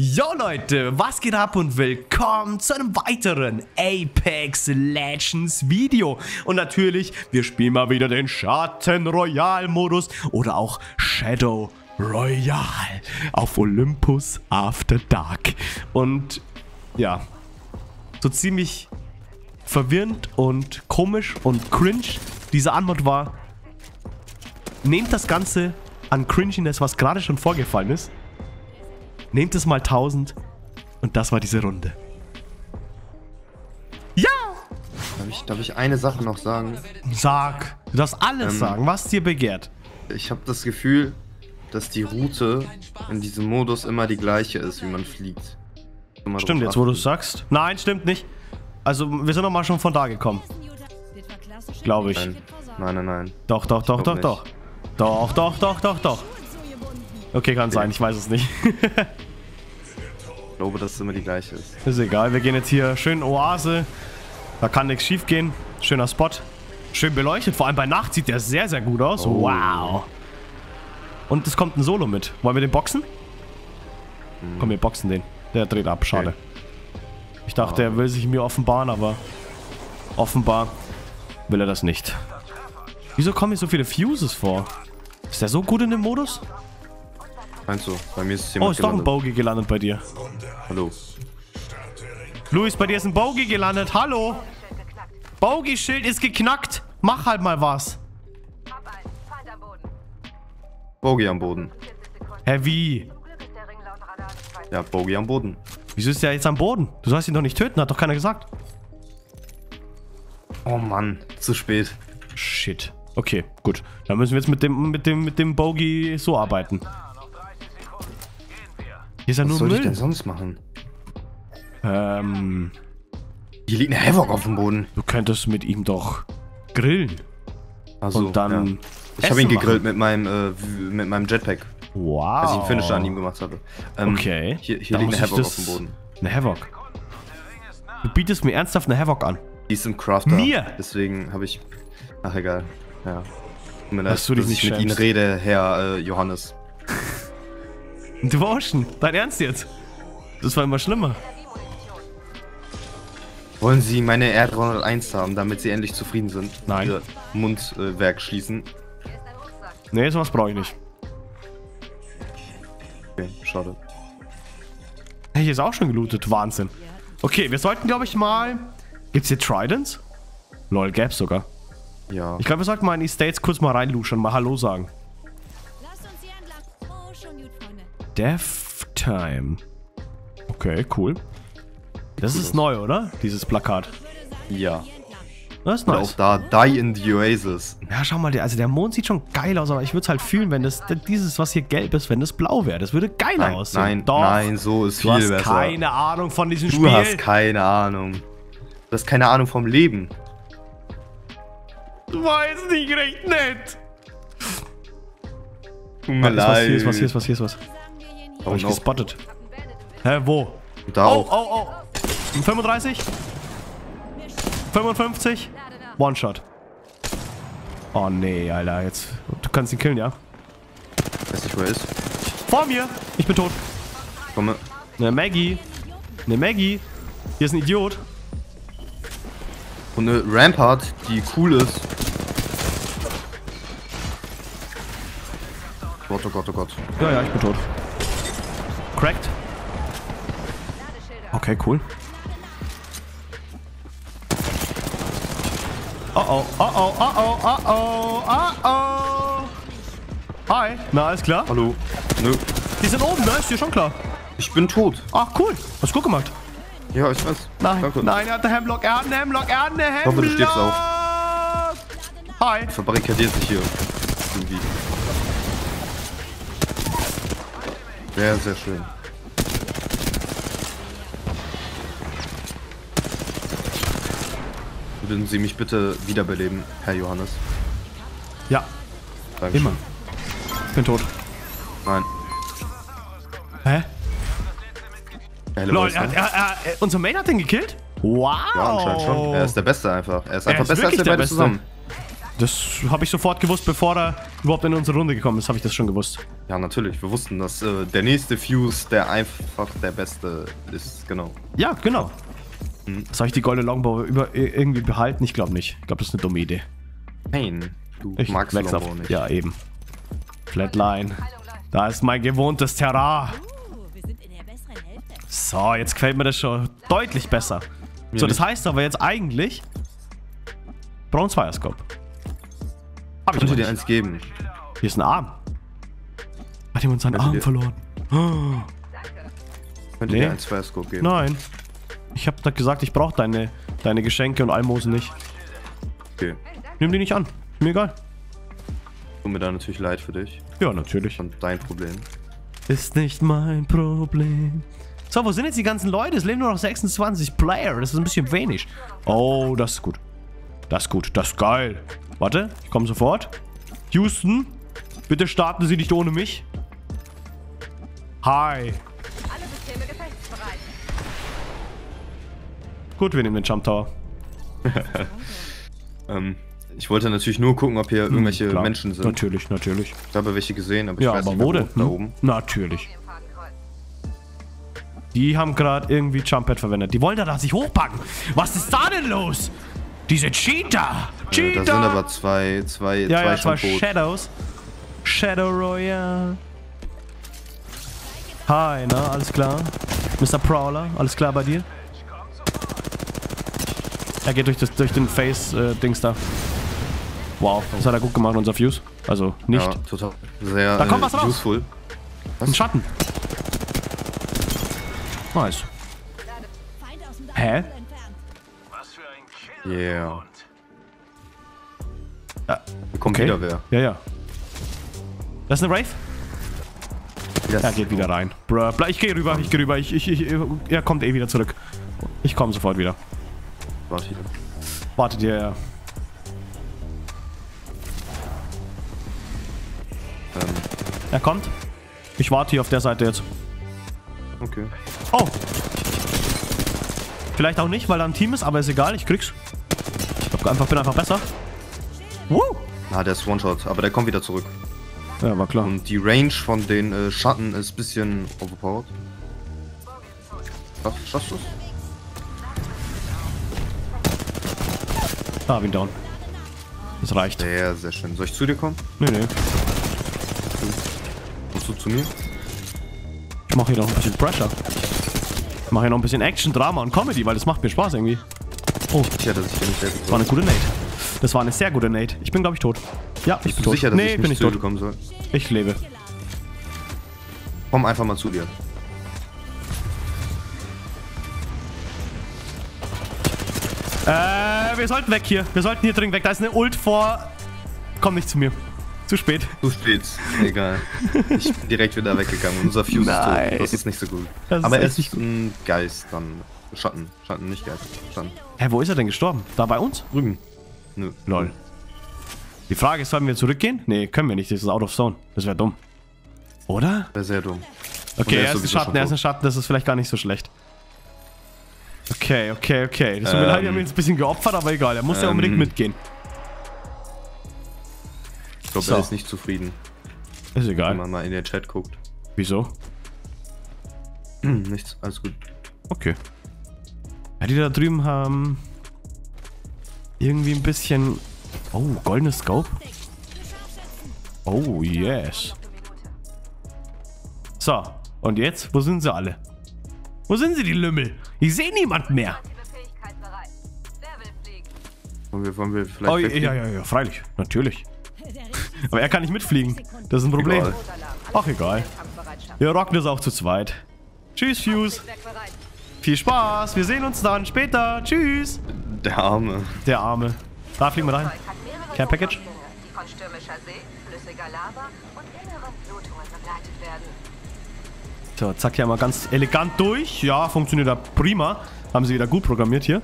Jo Leute, was geht ab und willkommen zu einem weiteren Apex Legends Video. Und natürlich, wir spielen mal wieder den Shadow Royale Modus oder auch Shadow Royale auf Olympus After Dark. Und ja, so ziemlich verwirrend und komisch und cringe diese Antwort war, nehmt das Ganze an Cringiness, was gerade schon vorgefallen ist. Nehmt es mal 1000 und das war diese Runde. Ja! Darf ich eine Sache noch sagen? Sag! Du darfst alles sagen, was dir begehrt. Ich habe das Gefühl, dass die Route in diesem Modus immer die gleiche ist, wie man fliegt. Stimmt, jetzt wo du es sagst? Nein, stimmt nicht. Also, wir sind nochmal schon von da gekommen. Glaube ich. Nein. Doch. Doch. Okay, kann sein, ich weiß es nicht. Ich glaube, dass es immer die gleiche ist. Ist egal, wir gehen jetzt hier schön Oase. Da kann nichts schief gehen. Schöner Spot. Schön beleuchtet, vor allem bei Nacht sieht der sehr, sehr gut aus. Oh. Wow. Und es kommt ein Solo mit. Wollen wir den boxen? Komm, wir boxen den. Der dreht ab, schade. Okay. Ich dachte, er will sich mir offenbaren, aber offenbar will er das nicht. Wieso kommen hier so viele Fuses vor? Ist der so gut in dem Modus? Meinst du? Bei mir ist jemand gelandet. Doch ein Bogey gelandet bei dir. Hallo. Luis, bei dir ist ein Bogey gelandet. Hallo. Bogey-Schild ist geknackt. Mach halt mal was. Bogey am Boden. Hä, wie? Ja, Bogey am Boden. Wieso ist der jetzt am Boden? Du sollst ihn doch nicht töten, hat doch keiner gesagt. Oh Mann, zu spät. Shit. Okay, gut. Dann müssen wir jetzt mit dem Bogey so arbeiten. Hier ist ja nur Müll. Was soll ich denn sonst machen? Hier liegt eine Havoc auf dem Boden. Du könntest mit ihm doch grillen. Also, und dann. Ja. Ich habe ihn gegrillt mit meinem Jetpack. Wow. Als ich einen Finisher an ihm gemacht habe. Okay. Hier liegt eine Havoc auf dem Boden. Eine Havoc. Du bietest mir ernsthaft eine Havoc an. Die ist im Crafter. Mir! Deswegen habe ich. Ach, egal. Ja. Dass ich mit Ihnen rede, Herr Johannes. Devotion, dein Ernst jetzt? Das war immer schlimmer. Wollen Sie meine R301 haben, damit Sie endlich zufrieden sind? Nein. Ihr Mundwerk schließen. Nee, sowas brauche ich nicht. Okay, schade. Hey, hier ist auch schon gelootet, Wahnsinn. Okay, wir sollten, glaube ich, mal... Gibt's hier Tridents? Lol, gäb's sogar. Ja. Ich glaube, wir sollten mal in die States kurz mal reinluschen, mal Hallo sagen. Death Time. Okay, cool. Das ist neu, oder? Dieses Plakat. Ja. Das ist neu. Nice. Auch da, Die in the Oasis. Ja, schau mal, also der Mond sieht schon geil aus, aber ich würde es halt fühlen, wenn das, dieses, was hier gelb ist, wenn das blau wäre. Das würde geiler aussehen. Nein, doch. Nein, so ist viel besser. Du hast keine Ahnung von diesem Spiel. Du hast keine Ahnung. Du hast keine Ahnung vom Leben. Du weißt nicht recht nett. Tut mir leid. Hier ist was. Hab ich gespottet. Hä, wo? Da auch. Oh. 35. 55. One-Shot. Oh, nee, Alter. Jetzt. Du kannst ihn killen, ja? Weiß nicht, wo er ist. Vor mir. Ich bin tot. Komme. Ne, Maggie. Hier ist ein Idiot. Und eine Rampart, die cool ist. Oh Gott. Ja, ich bin tot. Cracked. Okay, cool. Oh. Hi. Na, alles klar? Hallo. Nö. Die sind oben, ne? Ist dir schon klar? Ich bin tot. Ach, cool. Hast du gut gemacht? Ja, ich weiß. Nein, er hat einen Hemlock, er hat einen Hemlock. Ich hoffe, du stirbst auch. Hi. Ich verbarrikadiere dich hier. Irgendwie. Sehr, sehr schön. Würden Sie mich bitte wiederbeleben, Herr Johannes? Ja. Dankeschön. Immer. Ich bin tot. Nein. Hä? Lol, unser Main hat den gekillt? Wow. Ja, anscheinend schon. Er ist der Beste einfach. Er ist einfach besser als der Beste zusammen. Das habe ich sofort gewusst, bevor er überhaupt in unsere Runde gekommen ist, habe ich das schon gewusst. Ja, natürlich. Wir wussten, dass der nächste Fuse der einfach der beste ist. Genau. Ja, genau. Hm. Soll ich die goldene Longbow irgendwie behalten? Ich glaube nicht. Ich glaube, das ist eine dumme Idee. Nein, du magst Longbow nicht. Ja, eben. Flatline. Da ist mein gewohntes Terrain. So, jetzt gefällt mir das schon deutlich besser. So, das heißt aber jetzt eigentlich... Brauchen zwei Scope. Hab ich dir eins geben. Hier ist ein Arm. Hat jemand seinen Arm verloren? Oh. Könnt ihr dir ein Scope geben? Nein. Ich hab da gesagt, ich brauch deine Geschenke und Almosen nicht. Okay. Nimm die nicht an. Ist mir egal. Tut mir da natürlich leid für dich. Ja, natürlich. Und dein Problem. Ist nicht mein Problem. So, wo sind jetzt die ganzen Leute? Es leben nur noch 26 Player. Das ist ein bisschen wenig. Oh, das ist gut. Das ist gut. Das ist geil. Warte, ich komme sofort. Houston, bitte starten Sie nicht ohne mich. Hi. Alle Systeme gefechtsbereit. Gut, wir nehmen den Jump Tower. Ich wollte natürlich nur gucken, ob hier irgendwelche Menschen sind. Natürlich, natürlich. Ich habe welche gesehen, aber ich weiß nicht, da oben. Natürlich. Die haben gerade irgendwie Jumppad verwendet. Die wollen da sich hochpacken. Was ist da denn los? Diese Cheater! Cheater! Ja, da sind aber zwei Shadows. Shadow Royale. Hi, na, alles klar. Mr. Prowler, alles klar bei dir? Er geht durch den Face-Dings da. Wow, das hat er gut gemacht, unser Fuse. Also nicht. Ja, total. Sehr, da kommt was raus. Ein Schatten. Nice. Hä? Yeah. Da kommt wieder wer. Ja, ja. Das ist eine Wraith? Er geht wieder rein. Bruh, ich gehe rüber, ich gehe rüber. Er kommt eh wieder zurück. Ich komme sofort wieder. Wartet ihr, ja. Er kommt. Ich warte hier auf der Seite jetzt. Okay. Oh! Vielleicht auch nicht, weil da ein Team ist, aber ist egal, ich krieg's. Ich bin einfach besser. Woo! Ah, der ist One-Shot, aber der kommt wieder zurück. Ja, war klar. Und die Range von den Schatten ist ein bisschen overpowered. Ach, schaffst du's? Da hab ihn down. Das reicht. Sehr, sehr schön. Soll ich zu dir kommen? Nee, nee. Kommst du zu mir? Ich mach hier noch ein bisschen Pressure. Ich mach hier noch ein bisschen Action, Drama und Comedy, weil das macht mir Spaß irgendwie. Oh. Sicher, dass ich nicht das war eine gute Nade. Das war eine sehr gute Nade. Ich bin, glaube ich, tot. Ja, ich bin tot. Sicher, dass ich bin nicht tot. Kommen soll? Ich lebe. Komm einfach mal zu dir. Wir sollten weg hier. Wir sollten hier dringend weg. Da ist eine Ult vor... Komm nicht zu mir. Zu spät. Zu spät. Egal. Ich bin direkt wieder weggegangen. Unser Fuse ist tot. Das ist nicht so gut. Aber er ist nicht ein Geist dann. Schatten. Schatten, nicht Geist. Schatten. Hä, wo ist er denn gestorben? Da bei uns? Drüben. Nö. Lol. Die Frage ist, sollen wir zurückgehen? Nee, können wir nicht. Das ist out of zone. Das wäre dumm. Oder? Wäre sehr dumm. Okay, er ist ein Schatten. Das ist vielleicht gar nicht so schlecht. Okay, okay, okay. Das tut mir leid, wir haben ihn jetzt ein bisschen geopfert, aber egal. Er muss ja unbedingt mitgehen. Ich glaube, er ist nicht zufrieden. Ist egal. Wenn man mal in den Chat guckt. Wieso? Nichts, alles gut. Okay. Ja, die da drüben haben... Irgendwie ein bisschen... Oh, goldenes Scope. Oh, yes. So, und jetzt? Wo sind sie alle? Wo sind sie, die Lümmel? Ich sehe niemanden mehr. Wollen wir vielleicht ja, freilich. Natürlich. Aber er kann nicht mitfliegen. Das ist ein Problem. Egal. Ach, egal. Wir rocken das auch zu zweit. Tschüss, Fuse. Viel Spaß. Wir sehen uns dann später. Tschüss. Der Arme. Der Arme. Da fliegen wir rein. Care Package. So, zack, hier mal ganz elegant durch. Ja, funktioniert da prima. Haben sie wieder gut programmiert hier.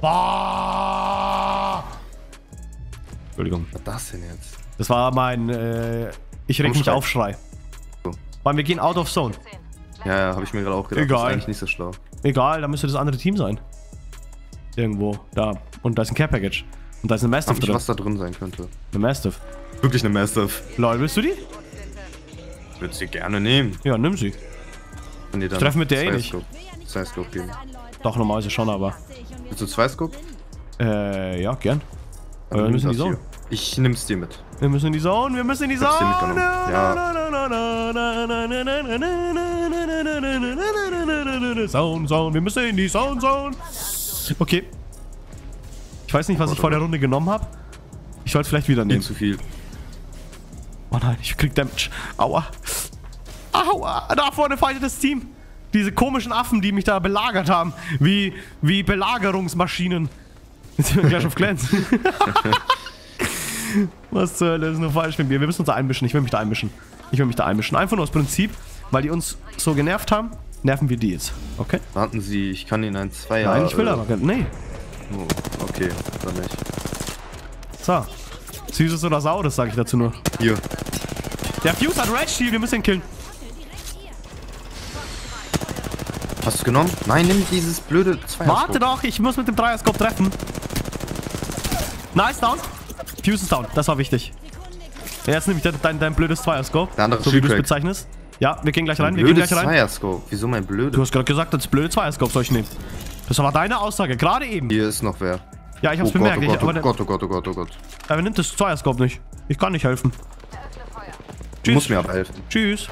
Boah! Entschuldigung. Was war das denn jetzt? Das war mein, ich reg mich aufschrei. So. Weil wir gehen out of zone. Ja, ja, habe ich mir gerade auch gedacht. Egal. Das ist eigentlich nicht so schlau. Egal, da müsste das andere Team sein. Irgendwo, da. Und da ist ein Care Package. Und da ist eine Mastiff drin. Was da drin sein könnte. Eine Mastiff. Wirklich eine Mastiff. Lol, willst du die? Ich würde sie gerne nehmen. Ja, nimm sie. Wenn die dann treffen mit der eh nicht. Zwei Scope geben. Doch, normalerweise schon, aber. Willst du zwei Scope? Ja, gern. Aber wir müssen in die Zone. Ich nimm's dir mit. Wir müssen in die Zone, wir müssen in die Zone. Ich hab's dir mitgenommen. Ja. Zone, Zone, wir müssen in die Zone, Zone. Okay. Ich weiß nicht, was ich vor der Runde genommen habe. Ich wollte vielleicht wieder nehmen. Nicht zu viel. Oh nein, ich krieg Damage. Aua. Aua. Da vorne fightet das Team. Diese komischen Affen, die mich da belagert haben. Wie Belagerungsmaschinen. Jetzt sind wir gleich auf Clans. Was zur Hölle ist nur falsch mit mir? Wir müssen uns da einmischen. Ich will mich da einmischen. Ich will mich da einmischen. Einfach nur aus Prinzip, weil die uns so genervt haben, nerven wir die jetzt. Okay? Warten Sie, ich kann Ihnen ein Zweier. Nein, ich will aber gar nicht. Nee. Oh, okay, dann nicht. So. Süßes oder saures, sage ich dazu nur. Hier. Der Fuse hat Red Shield, wir müssen ihn killen. Hast du genommen? Nein, nimm dieses blöde Zweier. Warte doch, ich muss mit dem Dreierscope treffen. Nice, down. Fuse ist down, das war wichtig. Ja, jetzt nehme ich dein blödes Zweierscope. Der andere, so wie du es bezeichnest. Ja, wir gehen gleich rein, Zweierscope. Wieso mein blödes? Du hast gerade gesagt, das blöde Zweierscope soll ich nehmen. Das war deine Aussage, gerade eben. Hier ist noch wer. Ja, ich hab's bemerkt. Oh Gott. Aber nimmt das Zweierscope nicht. Ich kann nicht helfen. Du musst mir aber helfen. Tschüss.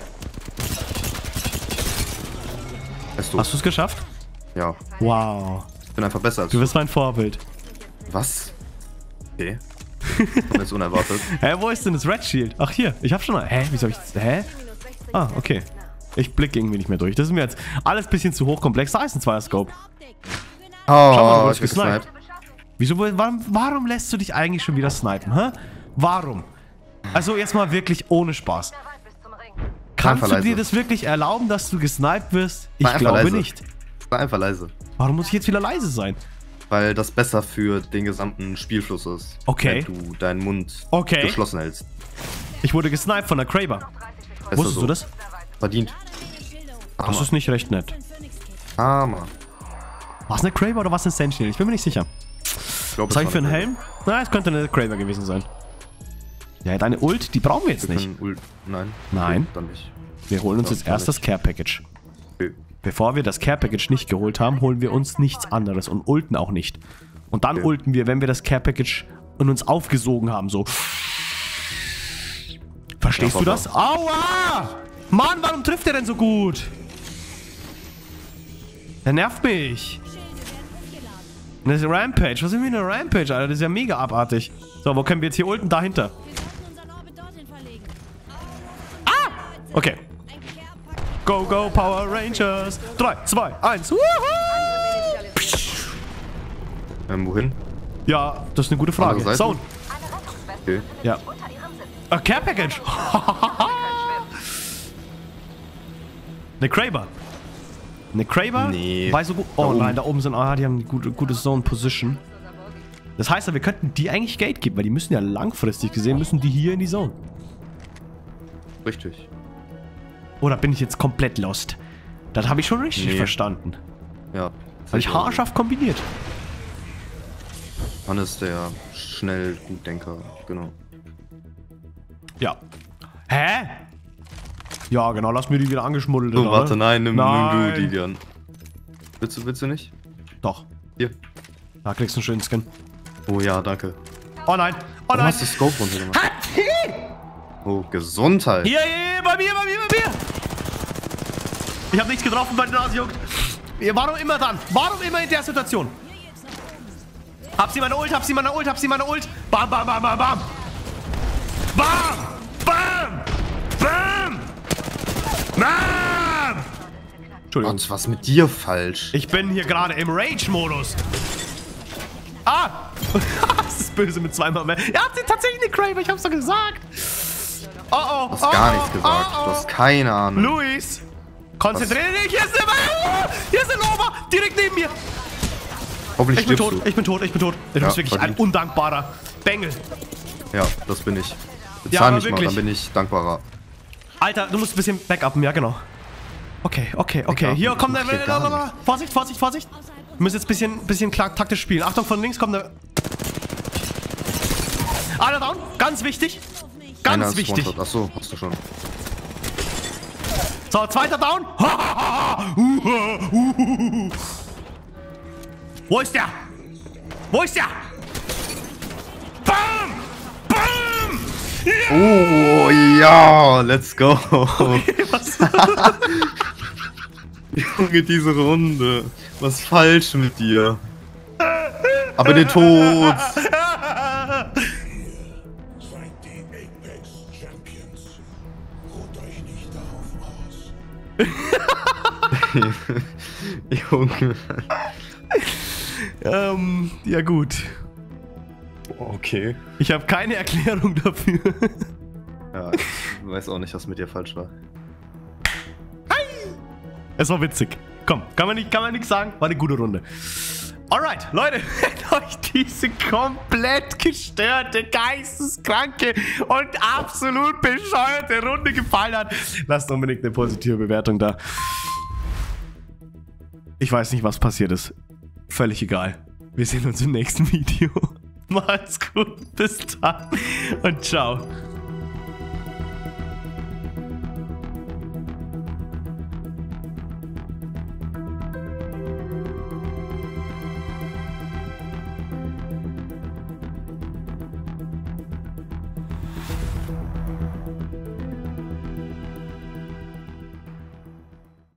Hast du es geschafft? Ja. Wow. Ich bin einfach besser als du. Du bist mein Vorbild. Was? Okay. Das ist unerwartet. Hä, wo ist denn das Red Shield? Ach, hier. Ich hab schon... Hä? Wie soll ich... Hä? Ah, okay. Ich blick irgendwie nicht mehr durch. Das ist mir jetzt alles ein bisschen zu hochkomplex. Da ist ein Zweierscope. Oh, mal, ich bin gesniped. Wieso, warum lässt du dich eigentlich schon wieder snipen, hä? Warum? Also jetzt mal wirklich ohne Spaß. Kannst du dir das wirklich erlauben, dass du gesniped wirst? Ich glaube nicht. Sei einfach leise. Warum muss ich jetzt wieder leise sein? Weil das besser für den gesamten Spielfluss ist. Okay. Wenn du deinen Mund geschlossen hältst. Ich wurde gesniped von der Kraber. Wusstest du das? Verdient. Das ist nicht recht nett. Armer. War es eine Kraber oder war es eine Sentinel? Ich bin mir nicht sicher. Was habe ich für einen Helm? Na, es könnte eine Kraber gewesen sein. Ja, er hat eine Ult, die brauchen wir jetzt nicht. Nein. Nein. Dann nicht. Wir holen uns jetzt erst das Care Package. Bevor wir das Care Package nicht geholt haben, holen wir uns nichts anderes und ulten auch nicht. Und dann ulten wir, wenn wir das Care Package in uns aufgesogen haben, so. Verstehst du das? Aua! Mann, warum trifft er denn so gut? Der nervt mich. Das ist eine Rampage. Was ist denn eine Rampage, Alter? Das ist ja mega abartig. So, wo können wir jetzt hier ulten? Dahinter. Ah! Okay. Go, go, Power Rangers. 3, 2, 1. Wuhu! Wohin? Ja, das ist eine gute Frage. Zone. Okay. Ja. A Care Package. Eine Kraber. Eine Kraber? Nee. Bei so gut. Oh nein, da oben sind. Ah, die haben eine gute Zone Position. Das heißt ja, wir könnten die eigentlich Gate geben, weil die müssen ja langfristig gesehen, müssen die hier in die Zone. Richtig. Oder bin ich jetzt komplett lost? Das habe ich schon richtig verstanden. Ja. Habe ich haarscharf kombiniert. Mann ist der schnell Gutdenker, genau. Ja. Hä? Ja, genau, lass mir die wieder angeschmuddelt. Oh, warte, nimm du die gern. Willst du nicht? Doch. Hier. Da kriegst du einen schönen Skin. Oh ja, danke. Oh nein, oh nein. Du hast das Scope runter gemacht. Oh, Gesundheit. Hier, bei mir. Ich hab nichts getroffen, weil die Nase juckt. Warum immer dann? Warum immer in der Situation? Hab sie meine Ult. Bam, bam, bam, bam, bam. Bam, bam, bam. Mann! Entschuldigung. Gott, was ist mit dir falsch? Ich bin hier gerade im Rage-Modus. Ah! Das ist böse mit zweimal mehr. Ja, tatsächlich eine Kraber, ich hab's doch gesagt. Oh, oh, du hast gar nichts gesagt. Du hast keine Ahnung. Luis! Konzentriere dich! Hier ist eine Nova! Direkt neben mir! Hoffentlich ich bin tot. Ich bin wirklich verdient. Ein undankbarer Bengel. Ja, das bin ich. Bezahl mich mal, dann bin ich dankbarer. Alter, du musst ein bisschen backuppen, ja genau. Okay. Hier kommt der... Vorsicht. Wir müssen jetzt ein bisschen taktisch spielen. Achtung, von links kommt der... Einer down, ganz wichtig. Ganz wichtig. Achso, hast du schon. So, zweiter down. Wo ist der? Wo ist der? Bam! Bam! Yeah! Oh, ja, let's go. Okay, was? Junge, diese Runde. Was ist falsch mit dir? Aber den Tod. Junge. Ja gut. Okay. Ich habe keine Erklärung dafür. Ja, ich weiß auch nicht, was mit dir falsch war. Es war witzig. Komm, kann man nichts sagen. War eine gute Runde. Alright, Leute, wenn euch diese komplett gestörte, geisteskranke und absolut bescheuerte Runde gefallen hat, lasst unbedingt eine positive Bewertung da. Ich weiß nicht, was passiert ist. Völlig egal. Wir sehen uns im nächsten Video. Macht's gut, bis dann und ciao.